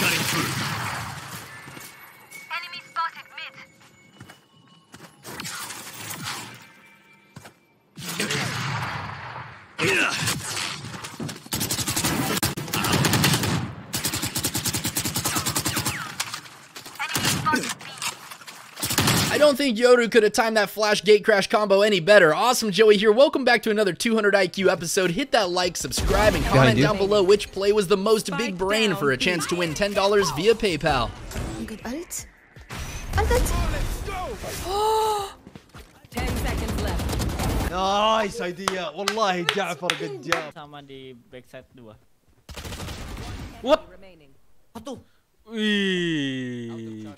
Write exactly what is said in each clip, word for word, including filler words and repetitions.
Cutting through. I don't think Yoru could have timed that flash gate crash combo any better. Awesome, Joey here. Welcome back to another two hundred I Q episode. Hit that like, subscribe, and comment down below which play was the most big brain for a chance to win ten dollars via PayPal. ten seconds left. Nice idea. Wallahi, Ja'far, good job. Sama di backside dua. What? Satu. Wih,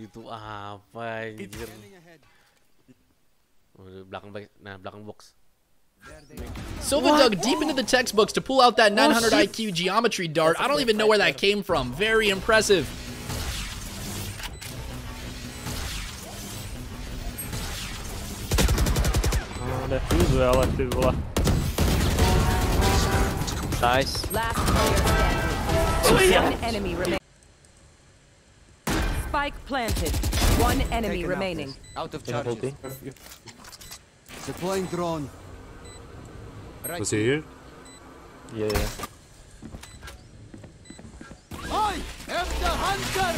itu apa anjir? Belakang back, nah belakang box. Sova dug deep into the textbooks to pull out that nine hundred oh, I Q geometry dart. I don't even know where that came from. Very impressive. Nice. One enemy remaining. Spike planted. One enemy remaining. Out of charges. Deploying drone. Right. Was he here? Yeah. I am the hunter.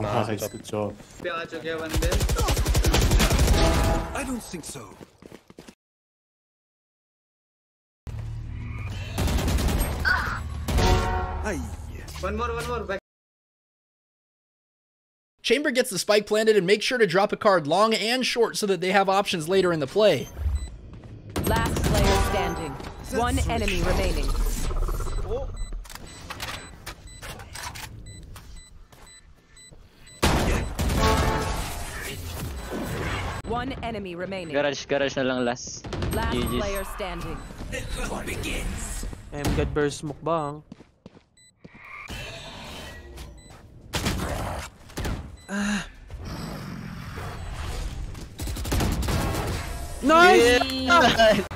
Nice, good job. I don't think so. Aye. One more, one more. Back. Chamber gets the spike planted and make sure to drop a card long and short so that they have options later in the play. Last player standing. One enemy remaining. Oh. One enemy remaining. Garage, garage na lang last. Last G Gs. Player standing. The hunt begins. I'm got burst mukbang. Nice! Yeah.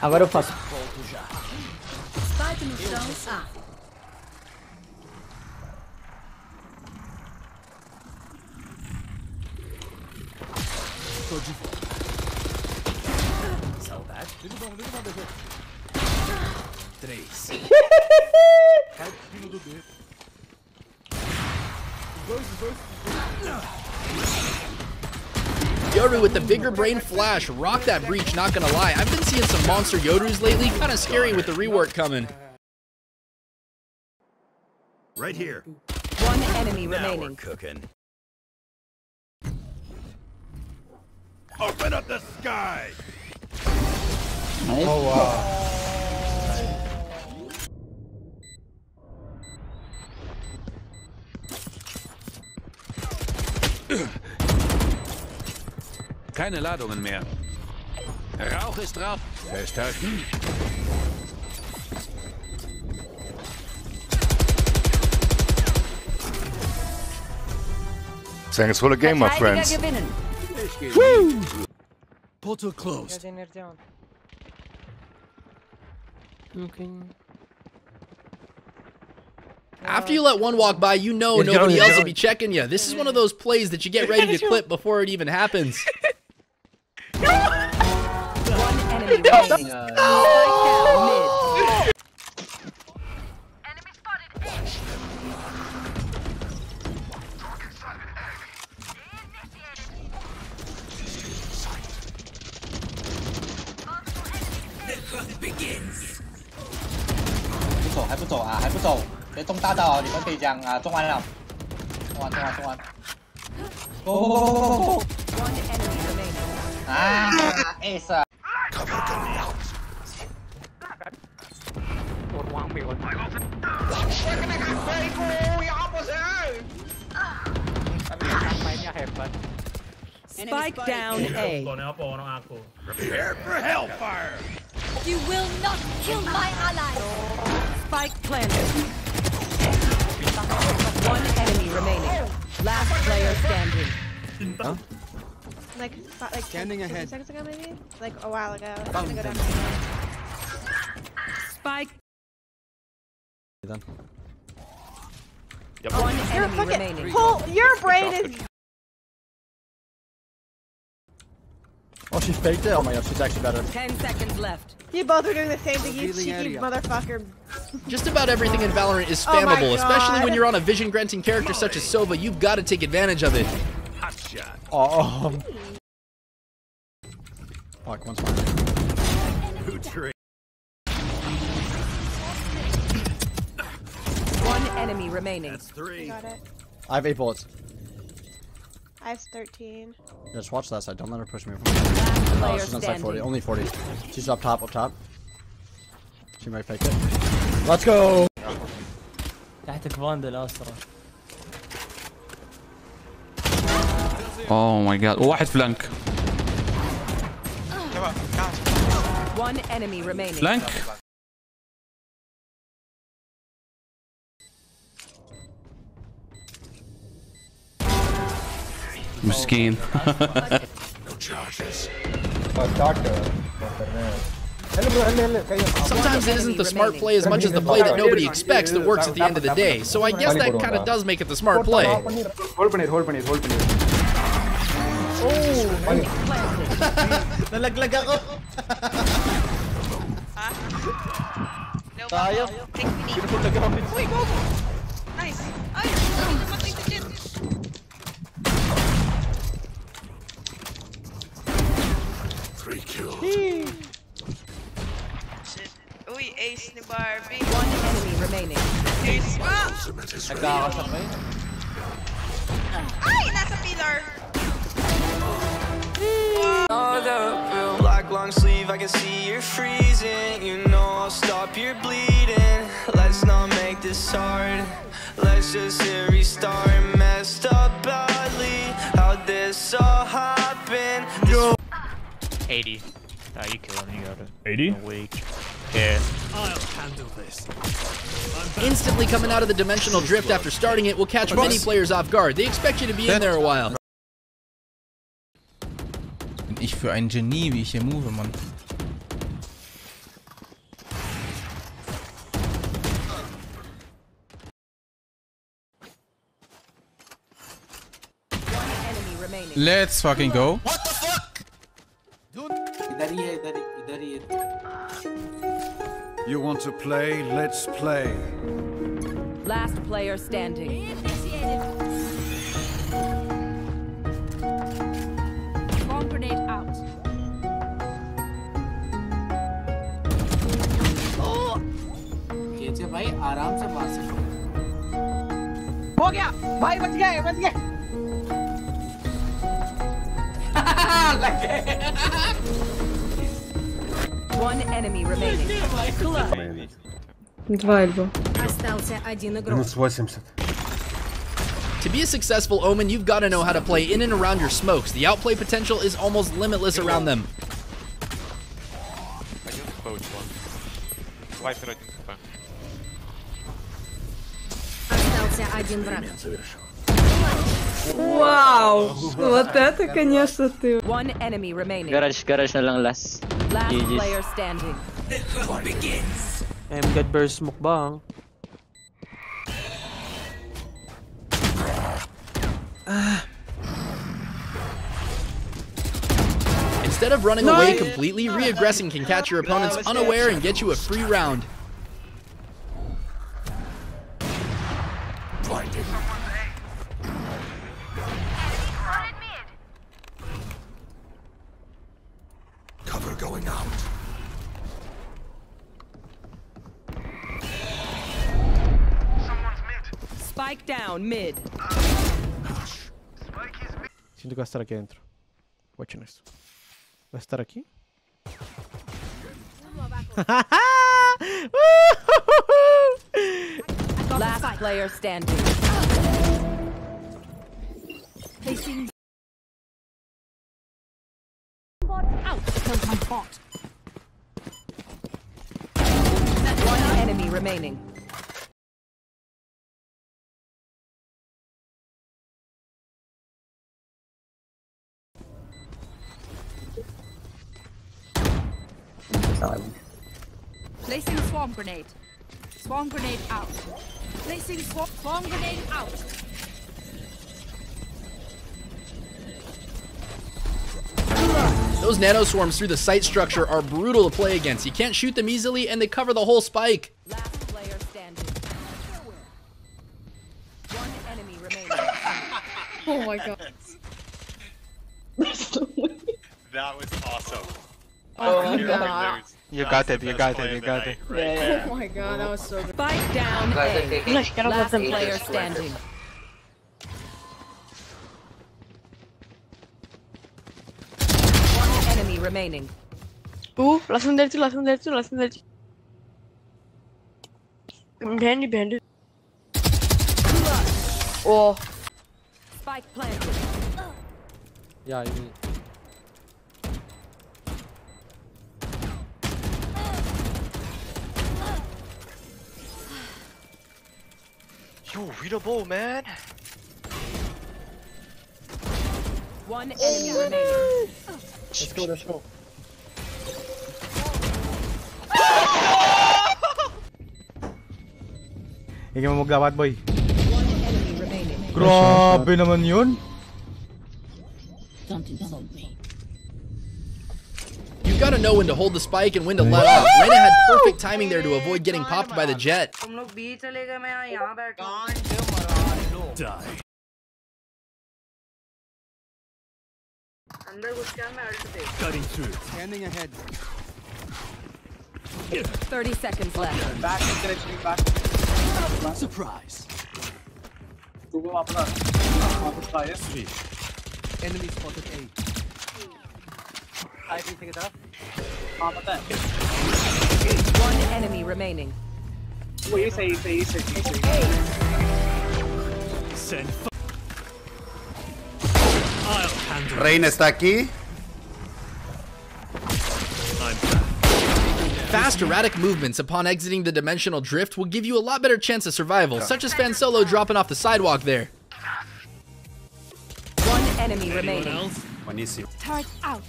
Agora eu faço. Spike no chão A. Tô de volta. Saudade. Tudo bom, tudo bom, bebê. Três. Cai pino do B. Yoru with the bigger brain flash, rock that breach, not gonna lie. I've been seeing some monster Yorus lately, kinda scary with the rework coming. Right here. One enemy now remaining. We're cooking. Open up the sky! Oh wow. Keine Ladungen mehr. Rauch ist raus. Festhalten. Thanks for the game, my friends. Woo! Portal closed. Okay. After you let one walk by, you know nobody else will be checking you. This is one of those plays that you get ready to clip before it even happens. One enemy remaining. No! Enemy spotted. The hunt begins. 还不走还不走啊还不走 Spike down A. Prepare for hellfire. You will not kill my ally. Spike planted. One enemy remaining. Last player standing. Huh? Like, like standing ahead. Seconds ago, maybe? Like a while ago. Go down. Spike. Then. Yep. One you're enemy fucking remaining. Pull, your brain is. Oh, she faked it. Oh my god, she's actually better. Ten seconds left. You both are doing the same thing, you cheeky motherfucker. Just about everything in Valorant is spammable, oh especially when you're on a vision-granting character such as Sova. You've got to take advantage of it. Hot shot. Oh. Fuck, one's fine. One enemy remaining. That's three. Got it. I have eight bullets. I have thirteen. Yeah, just watch that side. Don't let her push me. Oh, she's on side forty. Only forty. She's up top, up top. She might fake it. Let's go! Oh my god. واحد flank. One enemy remaining. Flank? Muskin. Sometimes it isn't the smart play as much as the play that nobody expects that works at the end of the day. So I guess that kind of does make it the smart play. Nice. Shit. We ace the bar. One enemy remaining. Ace. I got something. Ay, that's a pillar. Oh, the black long sleeve. I can see you're freezing. You know I'll stop your bleeding. Let's not make this hard. Let's just hit restart. Messed up badly. How this all happened? Yo. eighty. Nah, you kill him, you got it. eighty? No weak. Yeah. I'll handle this. Instantly coming out of the dimensional drift after starting it will catch many players off guard. They expect you to be in there a while. Bin ich für ein Genie, wie ich hier move, Mann. Let's fucking go. What the fuck? You want to play? Let's play. Last player standing. Bomb grenade out. Oh! K J, bhai, आराम से मार सकते हो. हो गया, भाई बच गए, बच गए. One enemy remaining. To be a successful Omen, you've got to know how to play in and around your smokes. The outplay potential is almost limitless around them. Wow, what that, конечно, ты. One enemy remaining. Garage, garage na lang last. Last player standing. Begins. I'm got burst mukbang. Instead of running no. away completely, re-aggressing can catch your opponents unaware and get you a free round. Going out. Someone's mid. Spike down mid. Gosh. Spike is mid. Sinto que vai estar aqui dentro. Watching isso. Vai estar aqui? Last player standing. Facing Bot. One enemy remaining. Placing swarm grenade. Swarm grenade out. Placing swarm, swarm grenade out. Those nano swarms through the site structure are brutal to play against. You can't shoot them easily, and they cover the whole spike. Last player standing. One enemy remaining. Oh my god. That was awesome. Oh my god. You got it, you got it, you got it. Yeah. Oh my god, that was so good. Spike down A. Last player standing. One enemy remaining. Ooh, last one there too, last one there too, last one there too. Behind you, behind you. Oh. Spike planted. Yeah, you need. Yo, read a ball, man. One enemy remaining. Let's go, let's go. Ini memang gawat, boy. Grabe naman yun. You've got to know when to hold the spike and when to let up. Reyna had perfect timing there to avoid getting popped by the jet. Die. Cutting through. Standing ahead. Thirty seconds left. Back connection. Back. Surprise. Enemy spotted A. I can pick it up. One enemy remaining. What you say? You say? You say? You say? Send. Reyna está aquí. Fast, erratic movements upon exiting the dimensional drift will give you a lot better chance of survival, yeah. Such as Fan Solo dropping off the sidewalk there. Enemy Anyone remaining. Else? When you see. Turret out.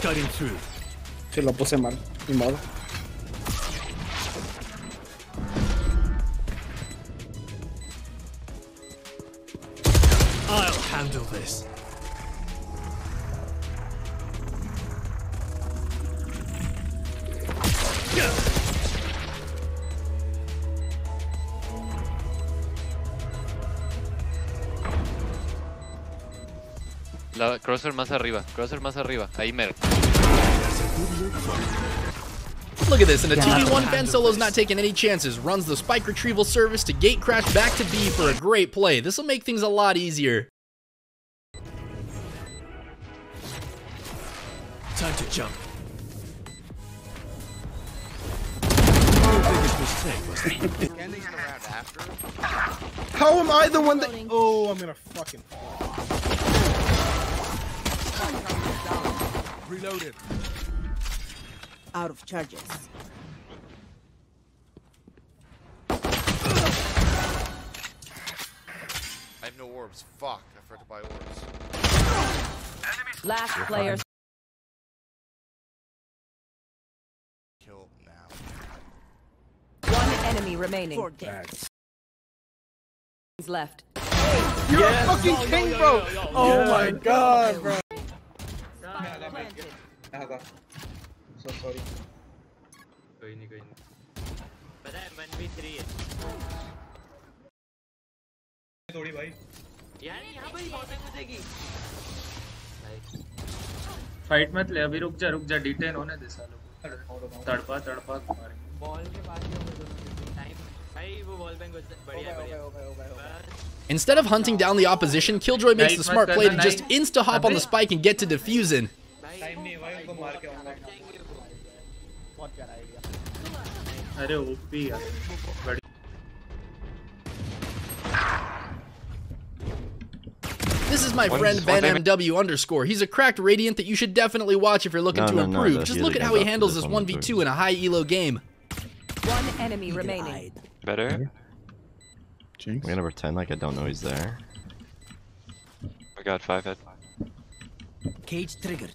Cutting through. Se lo puse mal. Ni modo. I'll handle this. La crosser más arriba, crosser más arriba, ahí mero. Look at this, and a two v one Fan Solo's not taking any chances. Runs the spike retrieval service to gate crash back to B for a great play. This'll make things a lot easier. Time to jump. How am I the one that? Oh, I'm gonna fucking fall. Reloaded. Out of charges. I have no orbs. Fuck. I forgot to buy orbs. Last player. Kill now. One enemy remaining. Four deaths. Left. Hey, you're yes. a fucking king, yo, yo, yo, yo, yo. bro. Oh yeah. my god, bro. I'm so sorry. Go in, go in. But I'm one v three. Sorry, bhai. Yeah, yeah, bhai, bottom ho jayegi. Fight mat le, abhi ruk ja, ruk ja, detain hone de saalo ko. Tadpa, tadpa tumhari. Ball ke baad ye hum dono time. Bhai wo ball bank badhiya badhiya. Instead of hunting down the opposition, Killjoy makes the smart play to just insta-hop on the spike and get to defusing. This is my friend Ben M W underscore. He's a cracked Radiant that you should definitely watch if you're looking no, to improve. No, no, just look at how he handles this one v two in a high elo game. One enemy remaining. Better? Jinx. I'm gonna pretend like I don't know he's there. I got five head. Cage triggered.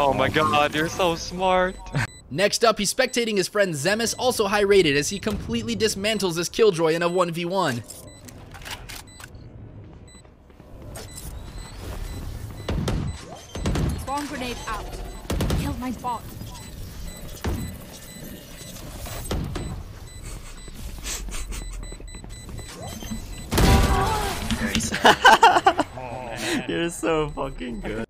Oh my god, you're so smart. Next up, he's spectating his friend Zemis, also high rated, as he completely dismantles this Killjoy in a one v one. Bomb grenade out. Killed my bot. You're so fucking good.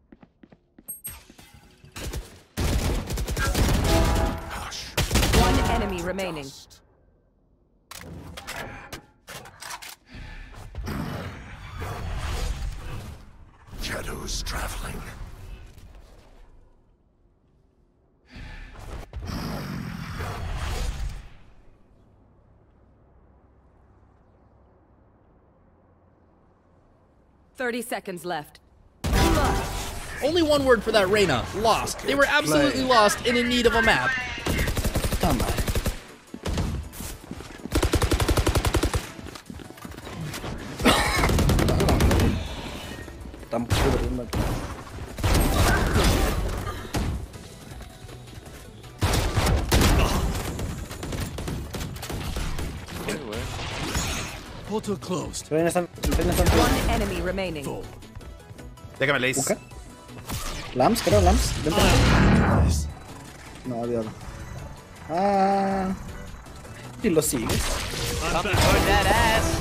One enemy remaining. Shadows traveling. thirty seconds left. Only one word for that Reyna. Lost. They were absolutely lost and in need of a map. Come on. Portal closed. One enemy remaining. Déjame lace. Okay. Lamps, creo, lamps. Ah. No, Dios. Ah. Y lo sigues. I'm gonna hurt that ass.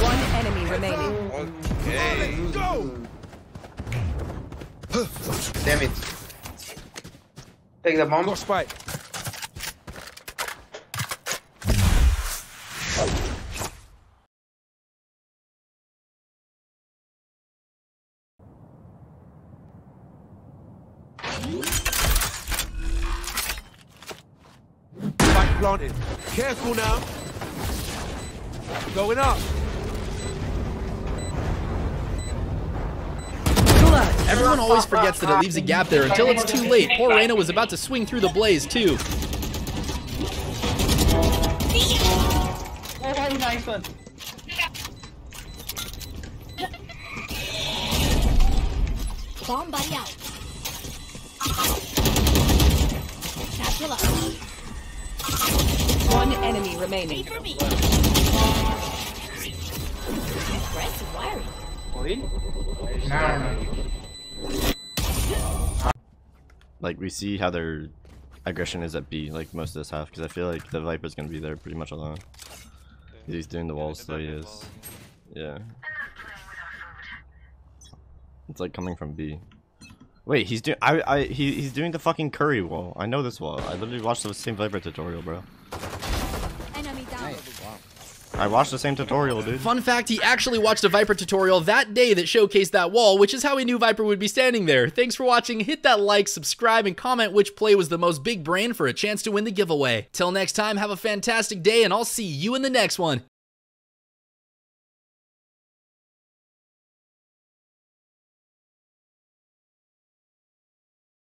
One enemy remaining. Okay. Go. Damn it. Take the bomb. Go spike. Planted. Careful now. Going up. Everyone always forgets that it leaves a gap there until it's too late. Poor Reyna was about to swing through the blaze too. Bomb buddy out. One enemy remaining. Impressive wiring. Like, we see how their aggression is at B, like most of this half, because I feel like the Viper's gonna be there pretty much alone. He's doing the walls, so he is. Yeah. It's like coming from B. Wait, he's doing. I. I. He, he's doing the fucking curry wall. I know this wall. I literally watched the same Viper tutorial, bro. Enemy down. I watched the same tutorial, dude. Fun fact: he actually watched a Viper tutorial that day that showcased that wall, which is how he knew Viper would be standing there. Thanks for watching. Hit that like, subscribe, and comment which play was the most big brain for a chance to win the giveaway. Till next time, have a fantastic day, and I'll see you in the next one.